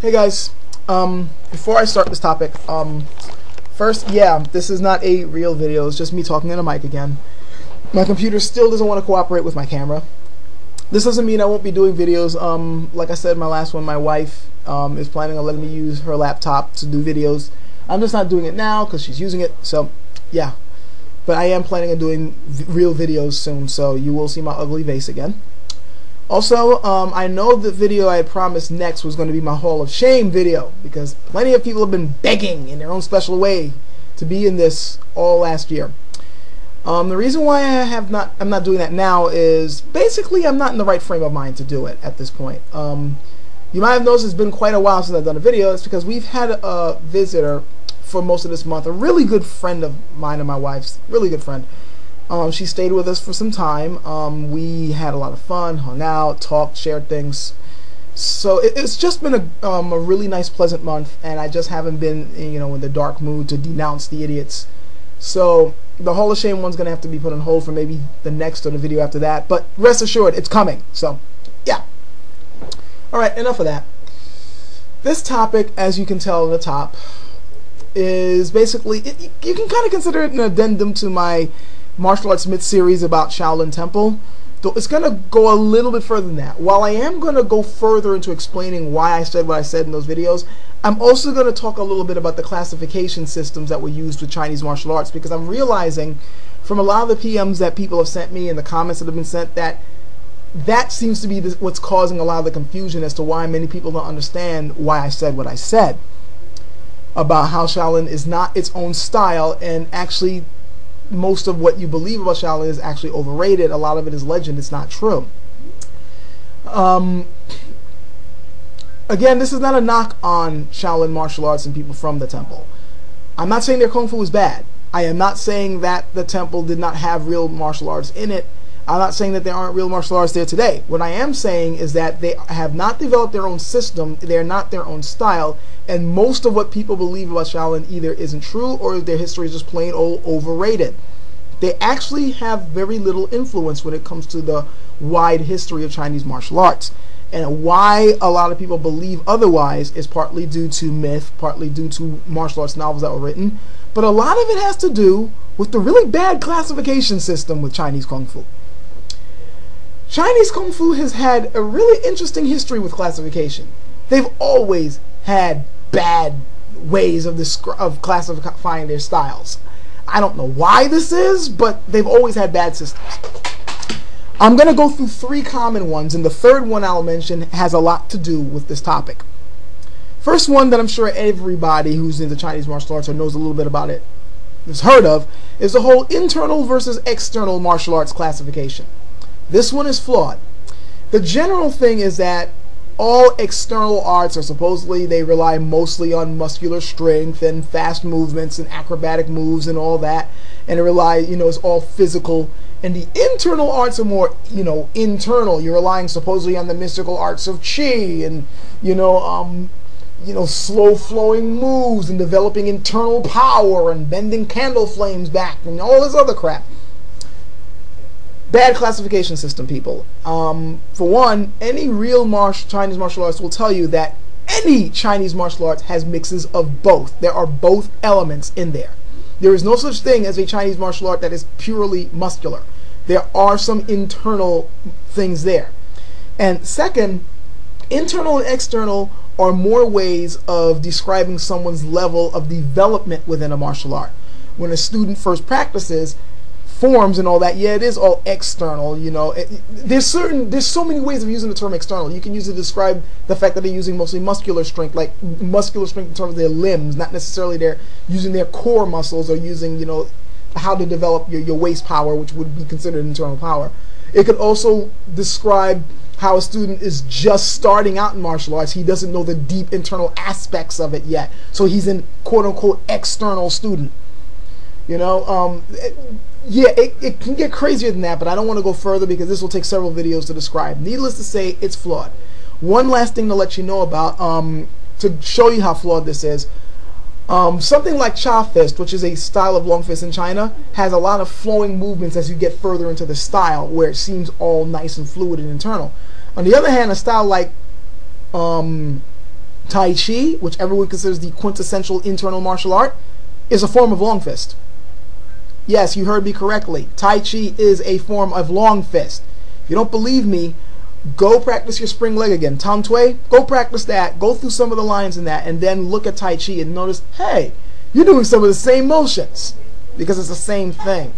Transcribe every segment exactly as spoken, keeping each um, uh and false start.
Hey guys, um, before I start this topic, um, first, yeah, this is not a real video, it's just me talking in a mic again. My computer still doesn't want to cooperate with my camera. This doesn't mean I won't be doing videos. Um, like I said in my last one, my wife um, is planning on letting me use her laptop to do videos. I'm just not doing it now because she's using it, so yeah. But I am planning on doing v real videos soon, so you will see my ugly face again. Also, um, I know the video I had promised next was going to be my Hall of Shame video, because plenty of people have been begging in their own special way to be in this all last year. Um, the reason why I have not, I'm not doing that now is basically I'm not in the right frame of mind to do it at this point. Um, you might have noticed it's been quite a while since I've done a video. It's because we've had a visitor for most of this month, a really good friend of mine and my wife's, really good friend. Um, she stayed with us for some time. Um, we had a lot of fun, hung out, talked, shared things. So it, it's just been a, um, a really nice, pleasant month, and I just haven't been, you know, in the dark mood to denounce the idiots. So the Hall of Shame one's gonna have to be put on hold for maybe the next or the video after that. But rest assured, it's coming. So yeah. All right, enough of that. This topic, as you can tell at the top, is basically it, you, you can kind of consider it an addendum to my Martial Arts Myth series about Shaolin Temple, though it's going to go a little bit further than that. While I am going to go further into explaining why I said what I said in those videos, I'm also going to talk a little bit about the classification systems that were used with Chinese martial arts, because I'm realizing from a lot of the P Ms that people have sent me and the comments that have been sent that that seems to be this, what's causing a lot of the confusion as to why many people don't understand why I said what I said about how Shaolin is not its own style, and actually most of what you believe about Shaolin is actually overrated. A lot of it is legend. It's not true. Um, again, this is not a knock on Shaolin martial arts and people from the temple. I'm not saying their Kung Fu is bad. I am not saying that the temple did not have real martial arts in it. I'm not saying that there aren't real martial arts there today. What I am saying is that they have not developed their own system. They're not their own style. And most of what people believe about Shaolin either isn't true or their history is just plain old overrated. They actually have very little influence when it comes to the wide history of Chinese martial arts. And why a lot of people believe otherwise is partly due to myth, partly due to martial arts novels that were written. But a lot of it has to do with the really bad classification system with Chinese Kung Fu. Chinese Kung Fu has had a really interesting history with classification. They've always had bad ways of, of classifying their styles. I don't know why this is, but they've always had bad systems. I'm going to go through three common ones, and the third one I'll mention has a lot to do with this topic. First one that I'm sure everybody who's into Chinese martial arts or knows a little bit about it has heard of is the whole internal versus external martial arts classification. This one is flawed. The general thing is that all external arts are supposedly, they rely mostly on muscular strength and fast movements and acrobatic moves and all that, and it rely, you know, it's all physical. And the internal arts are more, you know, internal. You're relying supposedly on the mystical arts of Qi and, you know, um, you know, slow flowing moves and developing internal power and bending candle flames back and all this other crap. Bad classification system, people. Um, for one, any real martial, Chinese martial arts will tell you that any Chinese martial arts has mixes of both. There are both elements in there. There is no such thing as a Chinese martial art that is purely muscular. There are some internal things there. And second, internal and external are more ways of describing someone's level of development within a martial art. When a student first practices, forms and all that, yeah, it is all external, you know. It, there's certain, there's so many ways of using the term external. You can use it to describe the fact that they're using mostly muscular strength, like muscular strength in terms of their limbs, not necessarily they're using their core muscles or using, you know, how to develop your, your waist power, which would be considered internal power. It could also describe how a student is just starting out in martial arts. He doesn't know the deep internal aspects of it yet. So he's an quote-unquote external student. You know, um, it, yeah, it, it can get crazier than that, but I don't want to go further because this will take several videos to describe. Needless to say, it's flawed. One last thing to let you know about, um, to show you how flawed this is, um, something like Cha Fist, which is a style of long fist in China, has a lot of flowing movements as you get further into the style where it seems all nice and fluid and internal. On the other hand, a style like um, Tai Chi, which everyone considers the quintessential internal martial art, is a form of long fist. Yes, you heard me correctly. Tai Chi is a form of long fist. If you don't believe me, go practice your spring leg again. Tang Tui, go practice that. Go through some of the lines in that, and then look at Tai Chi and notice, hey, you're doing some of the same motions because it's the same thing.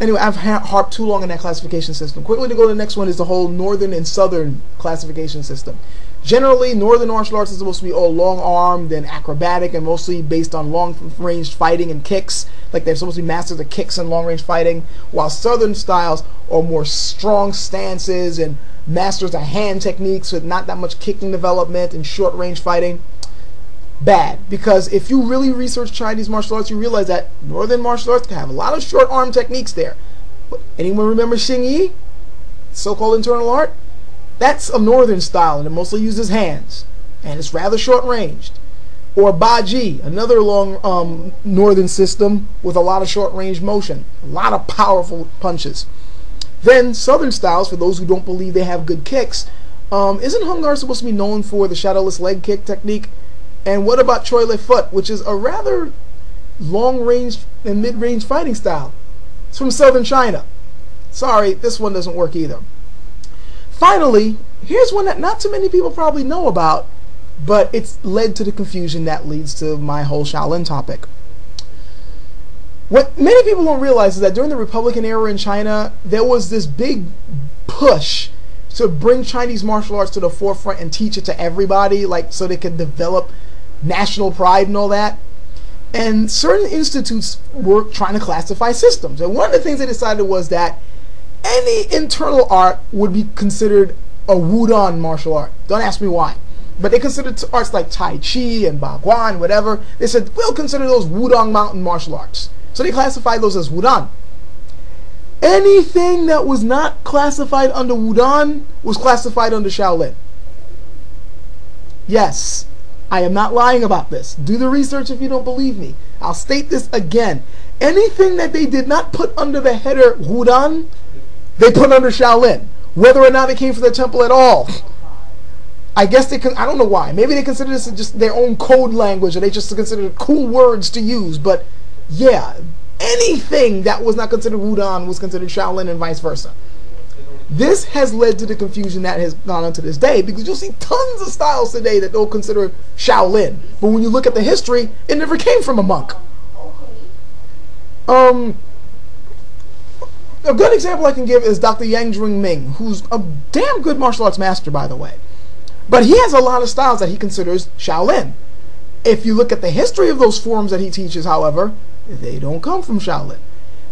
Anyway, I've harped too long on that classification system. Quickly to go to the next one is the whole northern and southern classification system. Generally, northern martial arts is supposed to be all long-armed and acrobatic and mostly based on long-range fighting and kicks. Like they're supposed to be masters of kicks and long-range fighting, while southern styles are more strong stances and masters of hand techniques with not that much kicking development and short-range fighting. Bad, because if you really research Chinese martial arts, you realize that northern martial arts can have a lot of short arm techniques there. But anyone remember Xing Yi, so-called internal art? That's a northern style, and it mostly uses hands, and it's rather short-ranged. Or Baji, another long um, northern system with a lot of short-range motion, a lot of powerful punches. Then southern styles, for those who don't believe they have good kicks, um, isn't Hung Gar supposed to be known for the shadowless leg kick technique? And what about Choi Le Foot, which is a rather long-range and mid-range fighting style? It's from southern China. Sorry, this one doesn't work either. Finally, here's one that not too many people probably know about, but it's led to the confusion that leads to my whole Shaolin topic. What many people don't realize is that during the Republican era in China, there was this big push to bring Chinese martial arts to the forefront and teach it to everybody, like so they could develop national pride and all that. And certain institutes were trying to classify systems. And one of the things they decided was that any internal art would be considered a Wudang martial art. Don't ask me why. But they considered arts like Tai Chi and Baguazhang, whatever. They said, we'll consider those Wudang mountain martial arts. So they classified those as Wudang. Anything that was not classified under Wudang was classified under Shaolin. Yes, I am not lying about this. Do the research if you don't believe me. I'll state this again. Anything that they did not put under the header Wudang, they put under Shaolin, whether or not it came from the temple at all. I guess they can, I don't know why. Maybe they consider this just their own code language, or they just consider cool words to use, but yeah. Anything that was not considered Wudang was considered Shaolin and vice versa. This has led to the confusion that has gone on to this day, because you'll see tons of styles today that they'll consider Shaolin. But when you look at the history, it never came from a monk. Um, a good example I can give is Doctor Yang Jwing-Ming, who's a damn good martial arts master, by the way. But he has a lot of styles that he considers Shaolin. If you look at the history of those forms that he teaches, however, they don't come from Shaolin.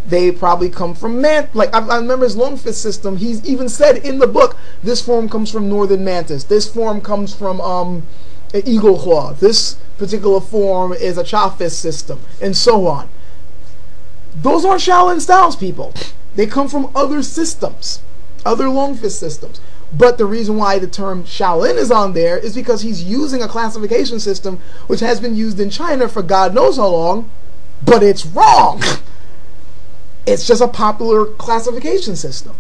They probably come from Mantis. Like, I, I remember his long fist system. He's even said in the book, this form comes from Northern Mantis. This form comes from um, Eagle Claw. This particular form is a Cha Fist system, and so on. Those aren't Shaolin styles, people. They come from other systems, other long fist systems. But the reason why the term Shaolin is on there is because he's using a classification system which has been used in China for God knows how long, but it's wrong. It's just a popular classification system.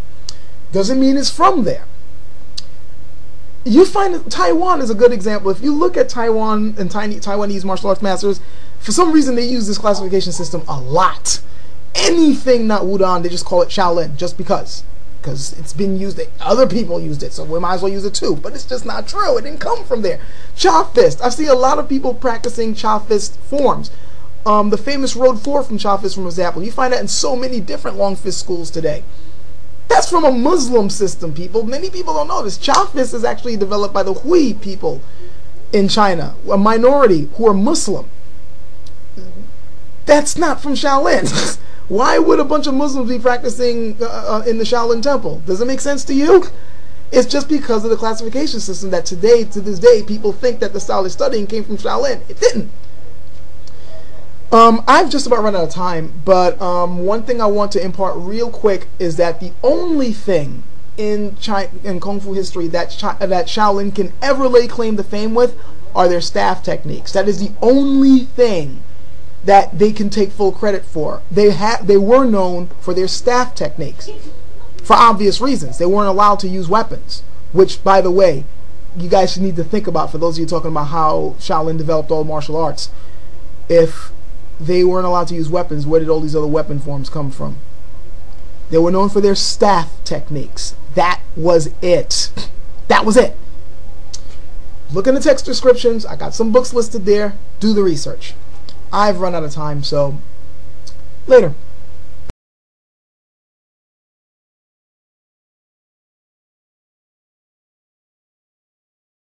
Doesn't mean it's from there. You find that Taiwan is a good example. If you look at Taiwan and Taiwanese martial arts masters, for some reason they use this classification system a lot. Anything not Wudang, they just call it Shaolin just because. Because it's been used, other people used it, so we might as well use it too. But it's just not true. It didn't come from there. Cha Fist. I see a lot of people practicing Cha Fist forms. Um, the famous Road Four from Cha Fist, for example, you find that in so many different long fist schools today. That's from a Muslim system, people. Many people don't know this. Cha Fist is actually developed by the Hui people in China, a minority who are Muslim. That's not from Shaolin. Why would a bunch of Muslims be practicing uh, in the Shaolin Temple? Does it make sense to you? It's just because of the classification system that today, to this day, people think that the style they're studying came from Shaolin. It didn't. Um, I've just about run out of time, but um, one thing I want to impart real quick is that the only thing in China, in Kung Fu history that, Chi that Shaolin can ever lay claim to fame with are their staff techniques. That is the only thing that they can take full credit for. They, ha they were known for their staff techniques for obvious reasons. They weren't allowed to use weapons, which, by the way, you guys need to think about, for those of you talking about how Shaolin developed all martial arts, if they weren't allowed to use weapons, where did all these other weapon forms come from? They were known for their staff techniques. That was it. That was it. Look in the text descriptions. I got some books listed there. Do the research. I've run out of time, so later.